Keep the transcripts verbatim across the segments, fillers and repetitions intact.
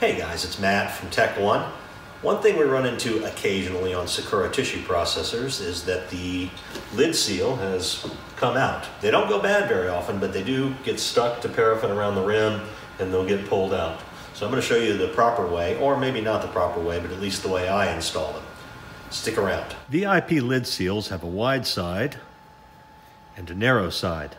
Hey guys, it's Matt from Tech One. One thing we run into occasionally on Sakura tissue processors is that the lid seal has come out. They don't go bad very often, but they do get stuck to paraffin around the rim and they'll get pulled out. So I'm going to show you the proper way, or maybe not the proper way, but at least the way I install them. Stick around. V I P lid seals have a wide side and a narrow side.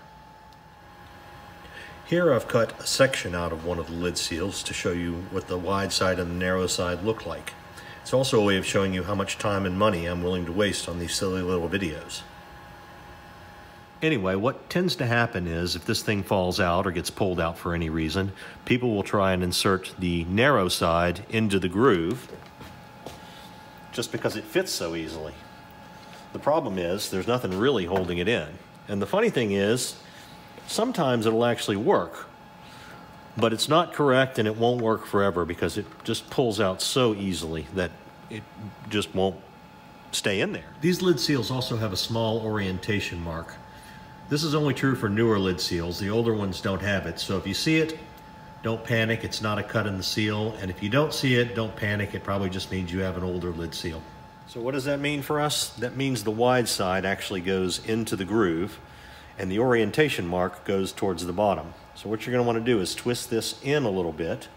Here I've cut a section out of one of the lid seals to show you what the wide side and the narrow side look like. It's also a way of showing you how much time and money I'm willing to waste on these silly little videos. Anyway, what tends to happen is if this thing falls out or gets pulled out for any reason, people will try and insert the narrow side into the groove just because it fits so easily. The problem is there's nothing really holding it in. And the funny thing is, sometimes it'll actually work, but it's not correct and it won't work forever because it just pulls out so easily that it just won't stay in there. These lid seals also have a small orientation mark. This is only true for newer lid seals. The older ones don't have it. So if you see it, don't panic. It's not a cut in the seal. And if you don't see it, don't panic. It probably just means you have an older lid seal. So what does that mean for us? That means the wide side actually goes into the groove, and the orientation mark goes towards the bottom. So what you're gonna wanna do is twist this in a little bit,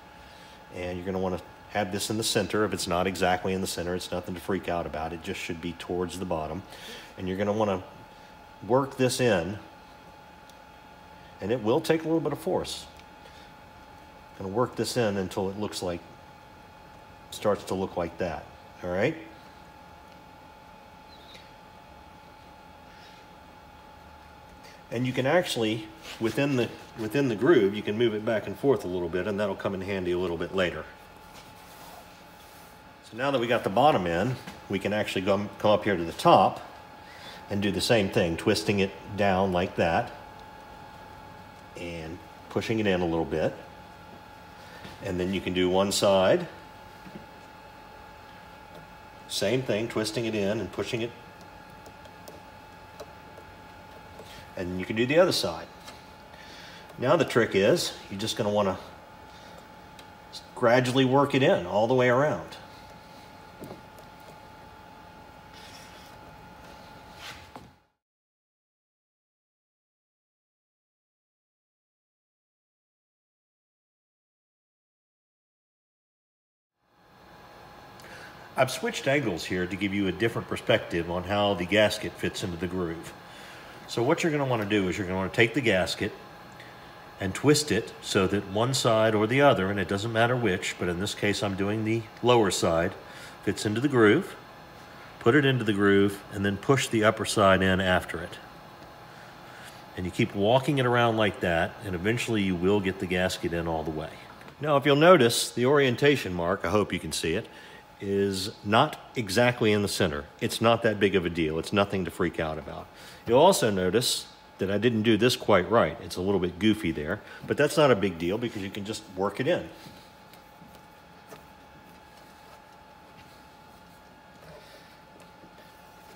and you're gonna wanna have this in the center. If it's not exactly in the center, it's nothing to freak out about. It just should be towards the bottom. And you're gonna wanna work this in, and it will take a little bit of force. Gonna work this in until it looks like, starts to look like that, all right? And you can actually, within the, within the groove, you can move it back and forth a little bit, and that'll come in handy a little bit later. So now that we got the bottom in, we can actually go, come up here to the top and do the same thing, twisting it down like that and pushing it in a little bit. And then you can do one side, same thing, twisting it in and pushing it. And you can do the other side. Now the trick is, you're just gonna wanna gradually work it in all the way around. I've switched angles here to give you a different perspective on how the gasket fits into the groove. So what you're going to want to do is you're going to want to take the gasket and twist it so that one side or the other, and it doesn't matter which, but in this case I'm doing the lower side, fits into the groove, put it into the groove, and then push the upper side in after it. And you keep walking it around like that, and eventually you will get the gasket in all the way. Now if you'll notice, the orientation mark, I hope you can see it, is not exactly in the center. It's not that big of a deal. It's nothing to freak out about. You'll also notice that I didn't do this quite right. It's a little bit goofy there, but that's not a big deal because you can just work it in.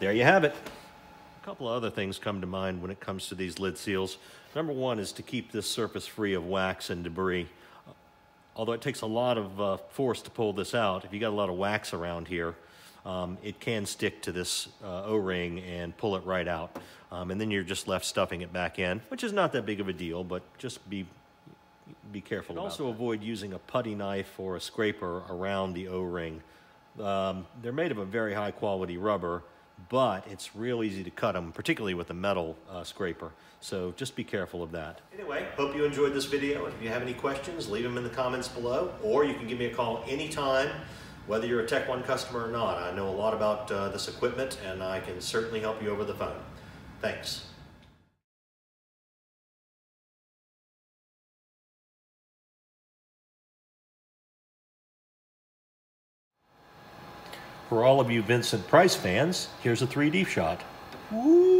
There you have it. A couple of other things come to mind when it comes to these lid seals. Number one is to keep this surface free of wax and debris. Although it takes a lot of uh, force to pull this out, if you got a lot of wax around here, um, it can stick to this uh, O-ring and pull it right out. Um, and then you're just left stuffing it back in, which is not that big of a deal, but just be, be careful about it. Also avoid using a putty knife or a scraper around the O-ring. Um, they're made of a very high quality rubber, but it's real easy to cut them, particularly with a metal uh, scraper. So just be careful of that. Anyway, hope you enjoyed this video. If you have any questions, leave them in the comments below, or you can give me a call anytime, whether you're a Tech One customer or not. I know a lot about uh, this equipment, and I can certainly help you over the phone. Thanks. For all of you Vincent Price fans, here's a three D shot. Woo!